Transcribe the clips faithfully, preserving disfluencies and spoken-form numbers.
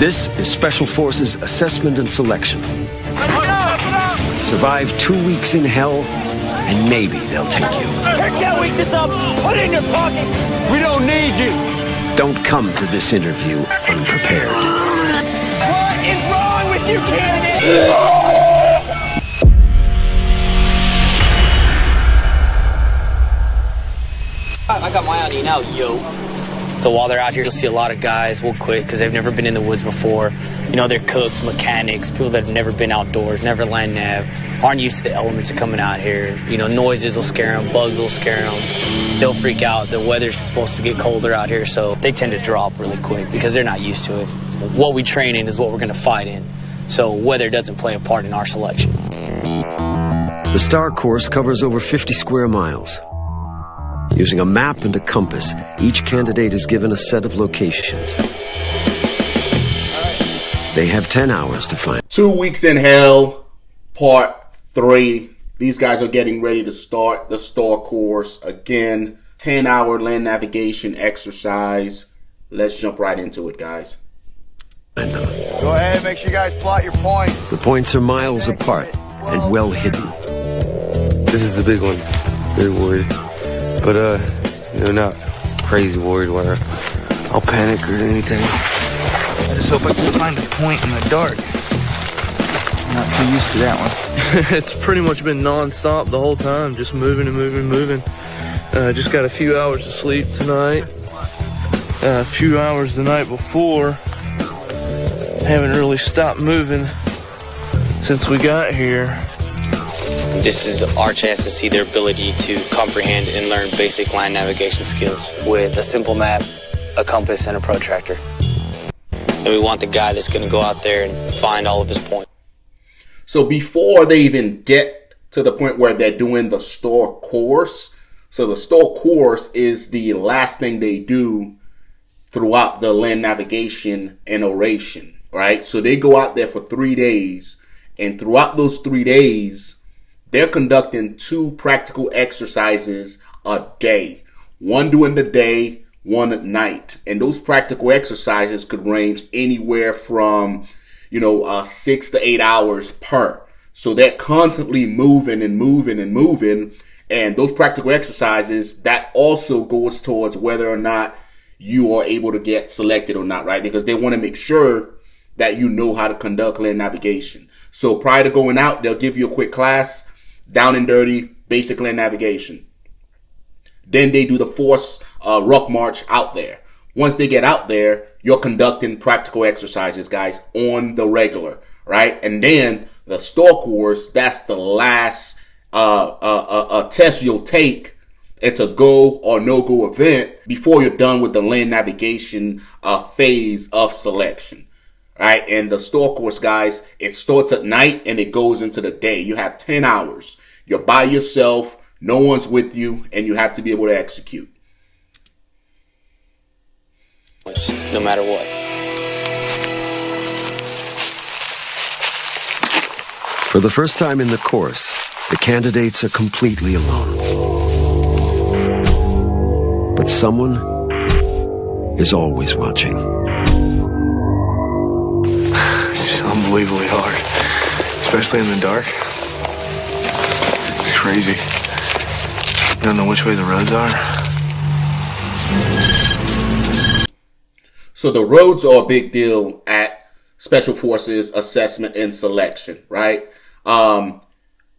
This is Special Forces Assessment and Selection. Survive two weeks in hell, and maybe they'll take you. Pick that weakness up, put it in your pocket. We don't need you. Don't come to this interview unprepared. What is wrong with you, candidate? I got my eye on you now, yo. So while they're out here, you'll see a lot of guys will quit because they've never been in the woods before. You know, they're cooks, mechanics, people that have never been outdoors, never land nav, aren't used to the elements of coming out here. You know, noises will scare them, bugs will scare them. They'll freak out. The weather's supposed to get colder out here, so they tend to drop really quick because they're not used to it. What we train in is what we're going to fight in, so weather doesn't play a part in our selection. The STAR course covers over fifty square miles. Using a map and a compass, each candidate is given a set of locations. They have ten hours to find. Two Weeks in Hell, part three. These guys are getting ready to start the STAR course again. ten hour land navigation exercise. Let's jump right into it, guys. Go ahead, make sure you guys plot your points. The points are miles apart and well hidden. This is the big one. Very worried. But, uh, you know, not crazy worried where I'll panic or anything. I just hope I can find a point in the dark. I'm not too used to that one. It's pretty much been non-stop the whole time, just moving and moving and moving. Uh, just got a few hours of sleep tonight. Uh, a few hours the night before. Haven't really stopped moving since we got here. This is our chance to see their ability to comprehend and learn basic land navigation skills with a simple map, a compass, and a protractor. And we want the guy that's going to go out there and find all of his points. So before they even get to the point where they're doing the STAR course, so the STAR course is the last thing they do throughout the land navigation and oration, right? So they go out there for three days, and throughout those three days, they're conducting two practical exercises a day. One during the day, one at night. And those practical exercises could range anywhere from, you know, uh, six to eight hours per. So they're constantly moving and moving and moving. And those practical exercises, that also goes towards whether or not you are able to get selected or not, right? Because they want to make sure that you know how to conduct land navigation. So prior to going out, they'll give you a quick class. Down and dirty, basic land navigation. Then they do the force uh, ruck march out there. Once they get out there, you're conducting practical exercises, guys, on the regular, right? And then the STAR course, that's the last uh, uh, uh, uh, test you'll take. It's a go or no-go event before you're done with the land navigation uh, phase of selection. Right, and the STAR course, guys, it starts at night and it goes into the day. You have ten hours. You're by yourself. No one's with you, and you have to be able to execute. No matter what. For the first time in the course, the candidates are completely alone. But someone is always watching. Unbelievably hard, especially in the dark. It's crazy. I don't know which way the roads are. So the roads are a big deal at Special Forces Assessment and Selection, right? Um,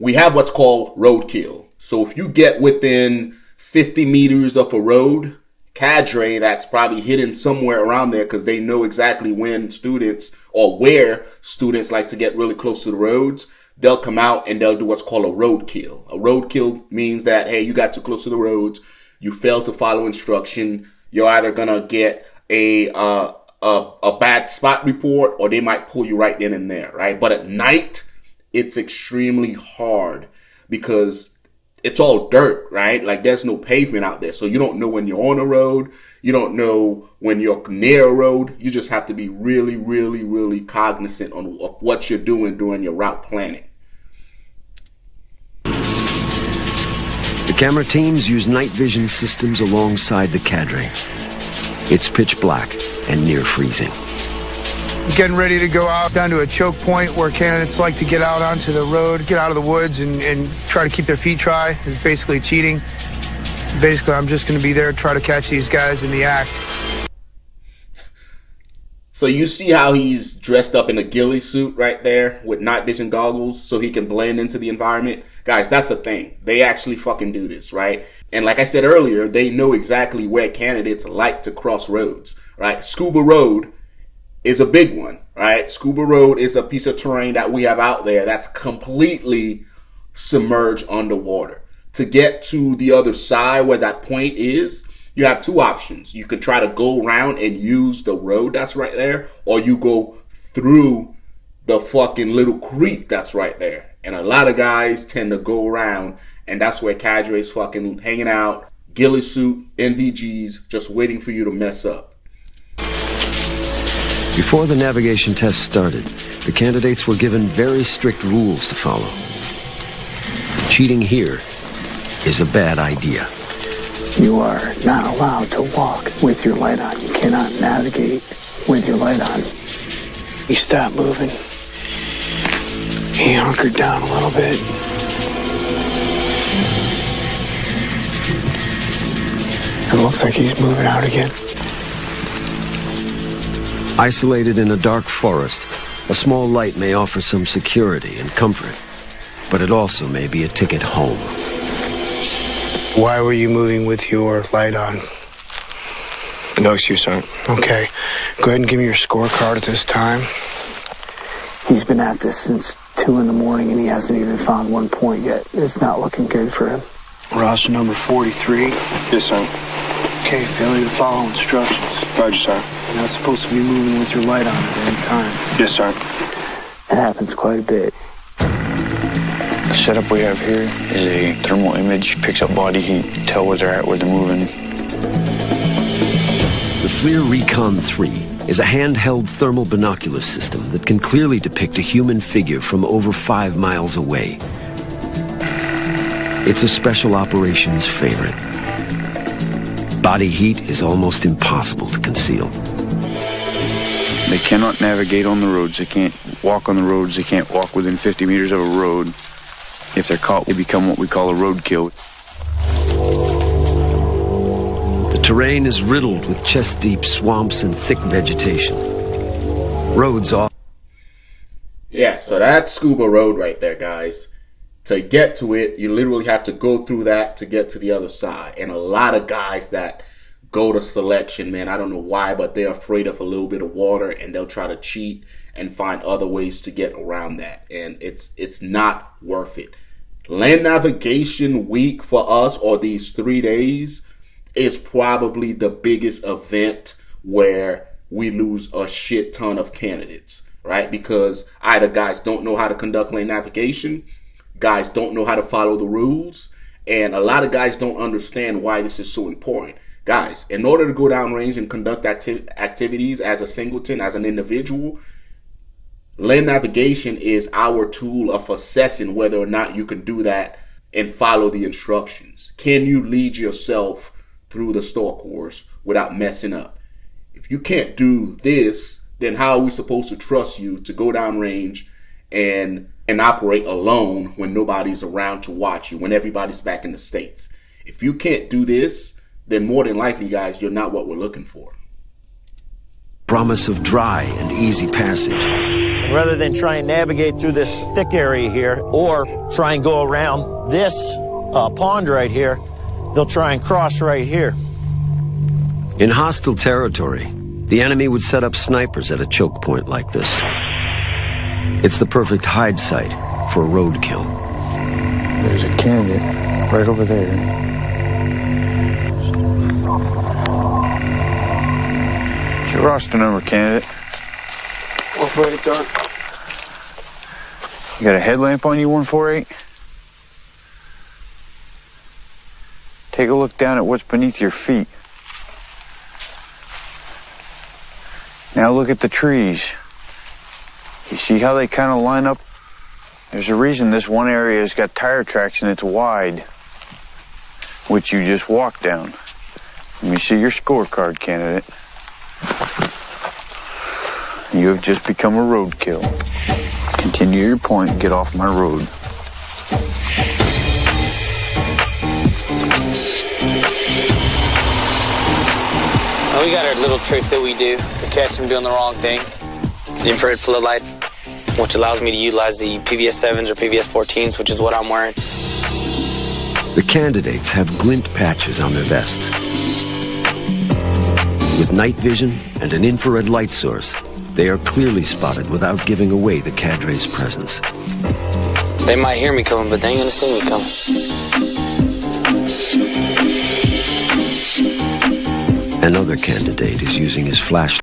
we have what's called roadkill. So if you get within fifty meters of a road, cadre that's probably hidden somewhere around there because they know exactly when students or where students like to get really close to the roads. They'll come out and they'll do what's called a roadkill. A roadkill means that, hey, you got too close to the roads. You failed to follow instruction. You're either going to get a, uh, a, a bad spot report or they might pull you right then and there, right? But at night, it's extremely hard because it's all dirt, right? Like there's no pavement out there. So you don't know when you're on a road. You don't know when you're near a road. You just have to be really, really, really cognizant on, of what you're doing during your route planning. The camera teams use night vision systems alongside the cadre. It's pitch black and near freezing. getting ready to go out down to a choke point where candidates like to get out onto the road, get out of the woods, and, and try to keep their feet dry. It's basically cheating. Basically, I'm just going to be there, try to catch these guys in the act. So you see how he's dressed up in a ghillie suit right there with night vision goggles so he can blend into the environment. Guys, that's a thing. They actually fucking do this, right? And like I said earlier, they know exactly where candidates like to cross roads, right? Scuba Road is a big one, right? Scuba Road is a piece of terrain that we have out there that's completely submerged underwater. To get to the other side where that point is, you have two options. You could try to go around and use the road that's right there, or you go through the fucking little creek that's right there. And a lot of guys tend to go around, and that's where cadres fucking hanging out, ghillie suit, N V Gs, just waiting for you to mess up. Before the navigation test started, the candidates were given very strict rules to follow. Cheating here is a bad idea. You are not allowed to walk with your light on. You cannot navigate with your light on. He stopped moving. He hunkered down a little bit. It looks like he's moving out again. Isolated in a dark forest, a small light may offer some security and comfort, but it also may be a ticket home. Why were you moving with your light on? No excuse, Sergeant. Okay. Go ahead and give me your scorecard at this time. He's been at this since two in the morning and he hasn't even found one point yet. It's not looking good for him. Roster number forty-three. Yes, Sergeant. Okay, failure to follow instructions. Roger, Sergeant. You're not supposed to be moving with your light on at any time. Yes, Sergeant. It happens quite a bit. The setup we have here is a thermal image, picks up body heat, tell where they're at, where they're moving. The FLIR Recon three is a handheld thermal binocular system that can clearly depict a human figure from over five miles away. It's a special operations favorite. Body heat is almost impossible to conceal. They cannot navigate on the roads, they can't walk on the roads, they can't walk within fifty meters of a road. If they're caught, they become what we call a roadkill. The terrain is riddled with chest-deep swamps and thick vegetation. Roads off. Yeah, so that's Scuba Road right there, guys. To get to it, you literally have to go through that to get to the other side. And a lot of guys that go to selection, man, I don't know why, but they're afraid of a little bit of water, and they'll try to cheat and find other ways to get around that. And it's it's not worth it. Land navigation week for us, or these three days, is probably the biggest event where we lose a shit ton of candidates, right? Because either guys don't know how to conduct land navigation, guys don't know how to follow the rules, and a lot of guys don't understand why this is so important. Guys, in order to go downrange and conduct acti- activities as a singleton, as an individual, land navigation is our tool of assessing whether or not you can do that and follow the instructions. Can you lead yourself through the store course without messing up? If you can't do this, then how are we supposed to trust you to go downrange and and operate alone when nobody's around to watch you, when everybody's back in the States? If you can't do this, then more than likely, guys, you're not what we're looking for. Promise of dry and easy passage. Rather than try and navigate through this thick area here or try and go around this uh, pond right here, they'll try and cross right here. In hostile territory, the enemy would set up snipers at a choke point like this. It's the perfect hide site for roadkill. There's a candidate right over there. It's your roster number, candidate. What plate it's on? You got a headlamp on you, one forty-eight? Take a look down at what's beneath your feet. Now look at the trees. You see how they kind of line up? There's a reason this one area has got tire tracks and it's wide, which you just walked down. Let me see your scorecard, candidate. You have just become a roadkill. Continue your point. Get off my road. Well, we got our little tricks that we do to catch them doing the wrong thing. The infrared floodlight, which allows me to utilize the P V S sevens or P V S fourteens, which is what I'm wearing. The candidates have glint patches on their vests. With night vision and an infrared light source, they are clearly spotted without giving away the cadre's presence. They might hear me coming, but they ain't gonna see me coming. Another candidate is using his flashlight.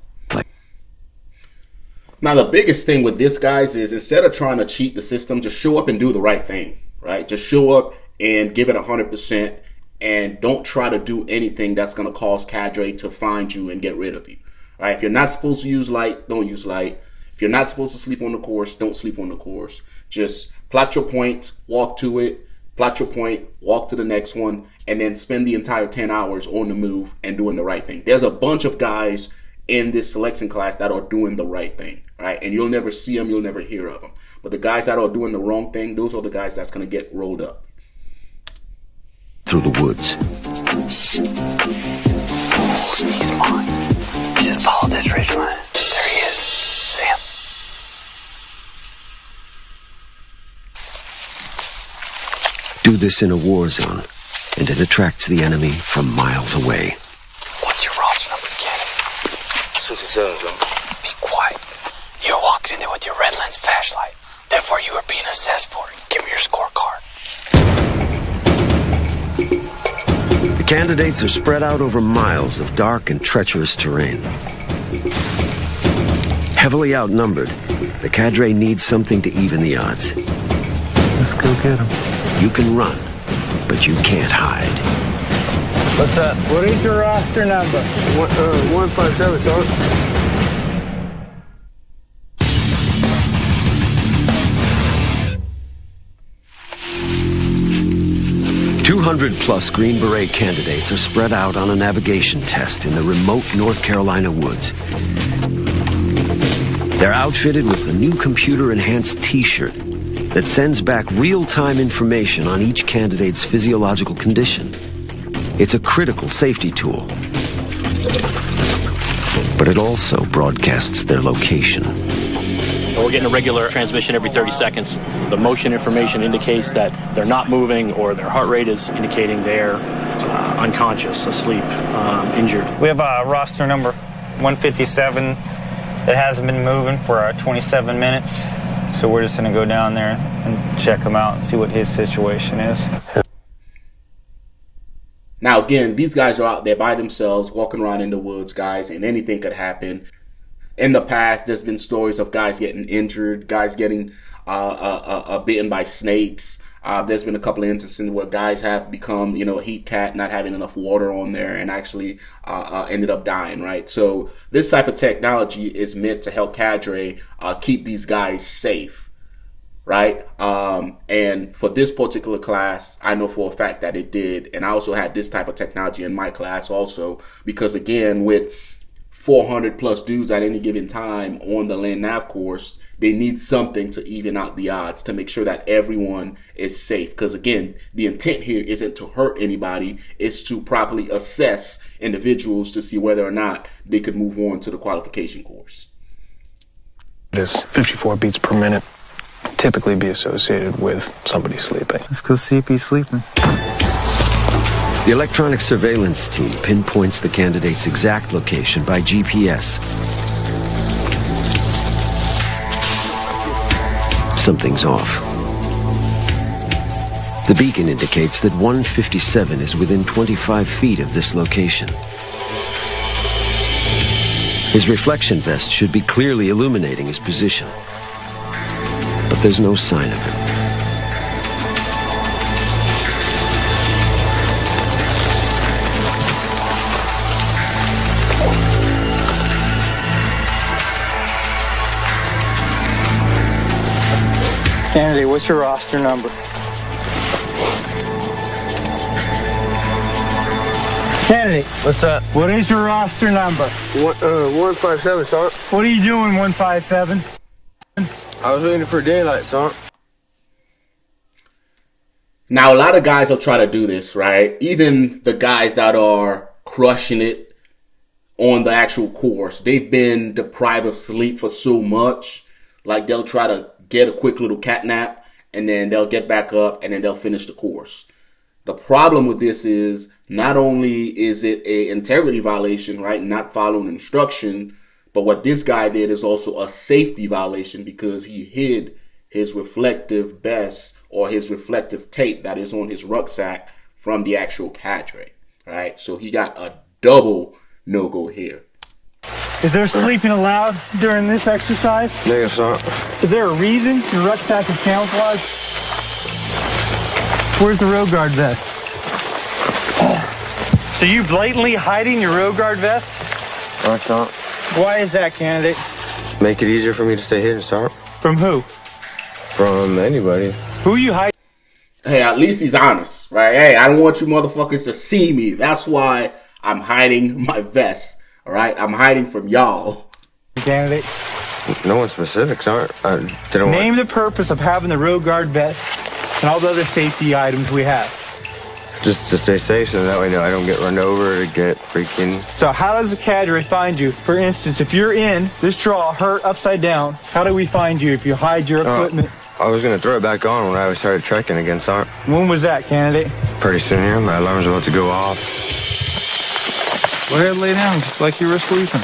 Now, the biggest thing with this, guys, is instead of trying to cheat the system, just show up and do the right thing, right? Just show up and give it one hundred percent, and don't try to do anything that's going to cause cadre to find you and get rid of you. All right? If you're not supposed to use light, don't use light. If you're not supposed to sleep on the course, don't sleep on the course. Just plot your point, walk to it, plot your point, walk to the next one, and then spend the entire ten hours on the move and doing the right thing. There's a bunch of guys in this selection class that are doing the right thing, right? And you'll never see them, you'll never hear of them. But the guys that are doing the wrong thing, those are the guys that's going to get rolled up. Through the woods. Oh, he's mine. Just follow this ridge line. There he is. See him? Do this in a war zone, and it attracts the enemy from miles away. What's your roster number, Kenny? Be quiet. You're walking in there with your red lens flashlight. Therefore, you are being assessed for it. Give me your scorecard. The candidates are spread out over miles of dark and treacherous terrain. Heavily outnumbered, the cadre needs something to even the odds. Let's go get him. You can run, but you can't hide. What's up? What is your roster number? One, uh, one five seven, two hundred plus Green Beret candidates are spread out on a navigation test in the remote North Carolina woods. They're outfitted with a new computer-enhanced T-shirt that sends back real-time information on each candidate's physiological condition. It's a critical safety tool, but it also broadcasts their location. We're getting a regular transmission every thirty seconds. The motion information indicates that they're not moving, or their heart rate is indicating they're uh, unconscious, asleep, um, injured. We have a uh, roster number one fifty-seven that hasn't been moving for uh, twenty-seven minutes. So we're just going to go down there and check him out and see what his situation is. Now, again, these guys are out there by themselves, walking around in the woods, guys, and anything could happen. In the past, there's been stories of guys getting injured, guys getting uh, uh, uh, bitten by snakes. Uh, there's been a couple of instances where guys have become, you know, a heat cat, not having enough water on there, and actually uh, uh, ended up dying, right? So this type of technology is meant to help cadre uh, keep these guys safe, right? Um, and for this particular class, I know for a fact that it did. And I also had this type of technology in my class also, because, again, with four hundred plus dudes at any given time on the land nav course, they need something to even out the odds to make sure that everyone is safe. Because, again, the intent here isn't to hurt anybody. It's to properly assess individuals to see whether or not they could move on to the qualification course. It is fifty-four beats per minute, typically be associated with somebody sleeping. Let's go see if he's sleeping. The electronic surveillance team pinpoints the candidate's exact location by G P S. Something's off. The beacon indicates that one fifty-seven is within twenty-five feet of this location. His reflection vest should be clearly illuminating his position, but there's no sign of it. Kennedy, what's your roster number? Kennedy. What's up? What is your roster number? What, uh, one five seven, Sergeant. What are you doing, one five seven? I was waiting for daylight, Sergeant. Now, a lot of guys will try to do this, right? Even the guys that are crushing it on the actual course. They've been deprived of sleep for so much. Like, they'll try to get a quick little cat nap, and then they'll get back up, and then they'll finish the course. The problem with this is not only is it a integrity violation, right? Not following instruction, but what this guy did is also a safety violation because he hid his reflective vest or his reflective tape that is on his rucksack from the actual cadre, right? So he got a double no-go here. Is there sleeping allowed during this exercise? Negative, sir. Is there a reason your rucksack is camouflaged? Where's the road guard vest? So you blatantly hiding your road guard vest? I don't. Why is that, candidate? Make it easier for me to stay hidden, sir. From who? From anybody. Who you hiding? Hey, at least he's honest, right? Hey, I don't want you motherfuckers to see me. That's why I'm hiding my vest, all right? I'm hiding from y'all. Candidate? No one specific, sir. I didn't Name want... the purpose of having the road guard vest and all the other safety items we have. Just to stay safe, so that way no, I don't get run over or get freaking... So how does the cadre find you? For instance, if you're in this draw, hurt upside down, how do we find you if you hide your equipment? Uh, I was going to throw it back on when I started trekking again, Sergeant. When was that, candidate? Pretty soon here. My alarm's about to go off. Go ahead and lay down, just like you were sleeping.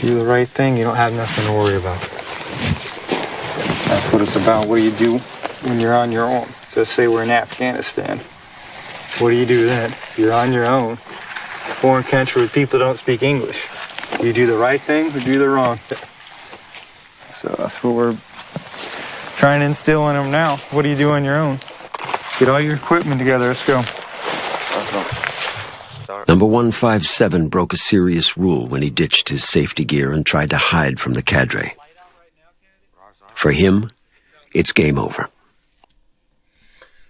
Do the right thing, you don't have nothing to worry about. That's what it's about. What do you do when you're on your own? Just say we're in Afghanistan. What do you do then? You're on your own. Foreign country with people that don't speak English. You do the right thing or do the wrong thing. So that's what we're trying to instill in them now. What do you do on your own? Get all your equipment together. Let's go. Number one five seven broke a serious rule when he ditched his safety gear and tried to hide from the cadre. For him, it's game over.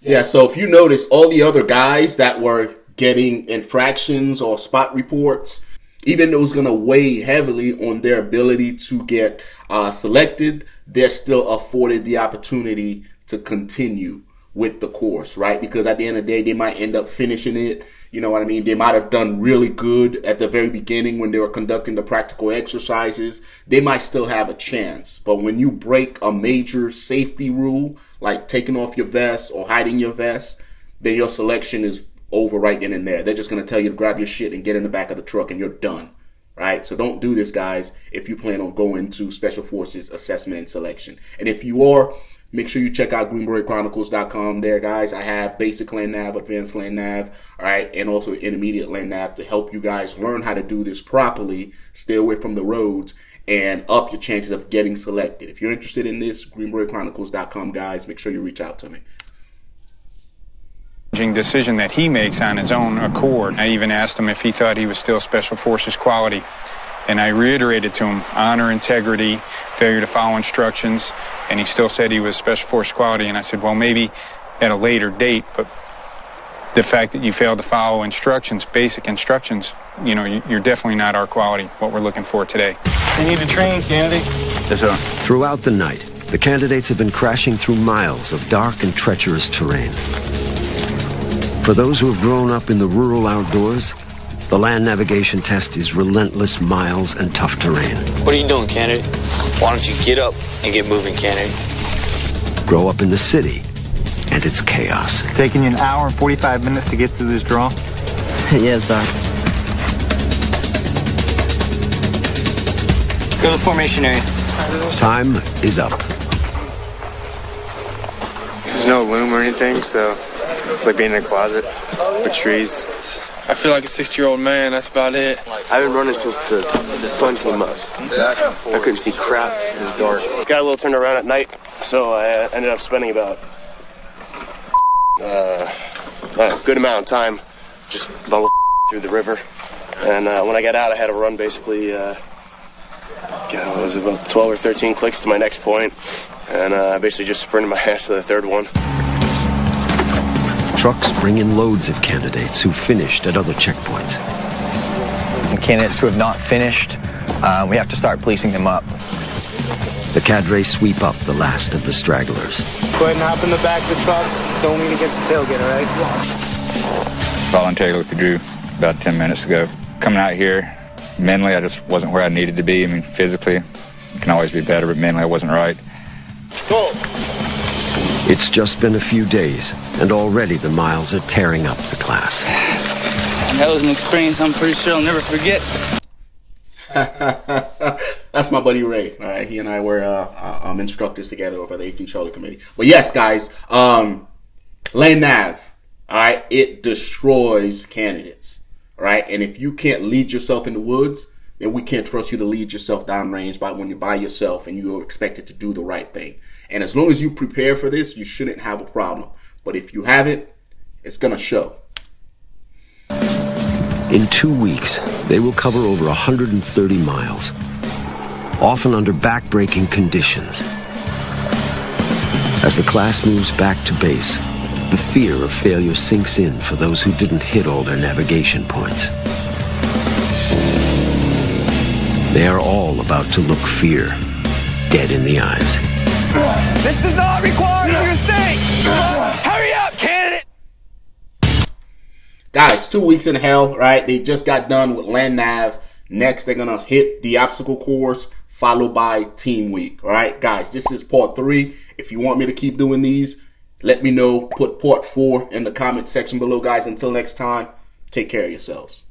Yeah, so if you notice, all the other guys that were getting infractions or spot reports, even though it's going to weigh heavily on their ability to get uh, selected, they're still afforded the opportunity to continue with the course, right? Because at the end of the day, they might end up finishing it. You know what I mean? They might have done really good at the very beginning when they were conducting the practical exercises. They might still have a chance. But when you break a major safety rule, like taking off your vest or hiding your vest, then your selection is over right then and there. They're just going to tell you to grab your shit and get in the back of the truck and you're done, right? So don't do this, guys, if you plan on going to Special Forces Assessment and Selection. And if you are, make sure you check out green beret chronicles dot com there, guys. I have basic land nav, advanced land nav, all right, and also intermediate land nav to help you guys learn how to do this properly, stay away from the roads, and up your chances of getting selected. If you're interested in this, green beret chronicles dot com, guys. Make sure you reach out to me. Decision that he makes on his own accord. I even asked him if he thought he was still Special Forces quality. And I reiterated to him, honor, integrity, failure to follow instructions, and he still said he was Special Forces quality. And I said, well, maybe at a later date, but the fact that you failed to follow instructions, basic instructions, you know, you're definitely not our quality, what we're looking for today. They need to train, candidate. Yes, sir. Throughout the night, the candidates have been crashing through miles of dark and treacherous terrain. For those who have grown up in the rural outdoors, the land navigation test is relentless miles and tough terrain. What are you doing, candidate? Why don't you get up and get moving, candidate? Grow up in the city, and it's chaos. It's taking you an hour and forty-five minutes to get through this draw? Yes, sir. Go to the formation area. Time is up. There's no loom or anything, so it's like being in a closet with trees. I feel like a sixty-year-old man, that's about it. I've been running since the, the sun came up. I couldn't see crap, it was dark. Got a little turned around at night, so I ended up spending about uh, a good amount of time just bubble through the river. And uh, when I got out, I had to run basically, uh, God, it was about twelve or thirteen clicks to my next point. and uh, I basically just sprinted my ass to the third one. Trucks bring in loads of candidates who finished at other checkpoints. And candidates who have not finished, uh, we have to start policing them up. The cadre sweep up the last of the stragglers. Go ahead and hop in the back of the truck. Don't lean against the tailgate, all right? Voluntarily withdrew about ten minutes ago. Coming out here, mentally, I just wasn't where I needed to be. I mean, physically, it can always be better, but mentally, I wasn't right. Go! It's just been a few days, and already the miles are tearing up the class. That was an experience I'm pretty sure I'll never forget. That's my buddy Ray. All right, he and I were uh, um, instructors together over the eighteen Charlie Committee. But yes, guys, um, Land Nav, all right, it destroys candidates, all right? And if you can't lead yourself in the woods, then we can't trust you to lead yourself downrange by when you're by yourself and you're expected to do the right thing. And as long as you prepare for this, you shouldn't have a problem. But if you have it, it's going to show. In two weeks, they will cover over one hundred thirty miles, often under back-breaking conditions. As the class moves back to base, the fear of failure sinks in for those who didn't hit all their navigation points. They are all about to look fear dead in the eyes. This does not require your thing! Hurry up, candidate! Guys, two weeks in hell, right? They just got done with Land Nav. Next, they're gonna hit the obstacle course, followed by Team Week. All right, guys, this is part three. If you want me to keep doing these, let me know. Put part four in the comment section below, guys. Until next time, take care of yourselves.